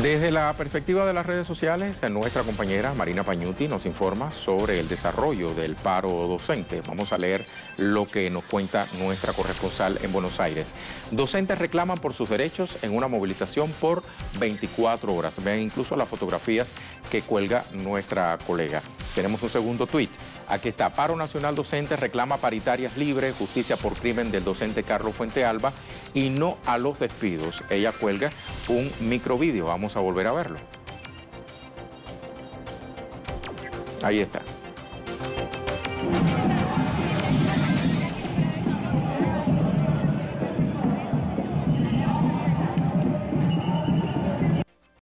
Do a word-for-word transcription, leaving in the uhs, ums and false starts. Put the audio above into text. Desde la perspectiva de las redes sociales, nuestra compañera Marina Pagnutti nos informa sobre el desarrollo del paro docente. Vamos a leer lo que nos cuenta nuestra corresponsal en Buenos Aires. Docentes reclaman por sus derechos en una movilización por veinticuatro horas. Vean incluso las fotografías que cuelga nuestra colega. Tenemos un segundo tuit. Aquí está, Paro Nacional Docente reclama paritarias libres, justicia por crimen del docente Carlos Fuentealba y no a los despidos. Ella cuelga un microvídeo, vamos a volver a verlo. Ahí está.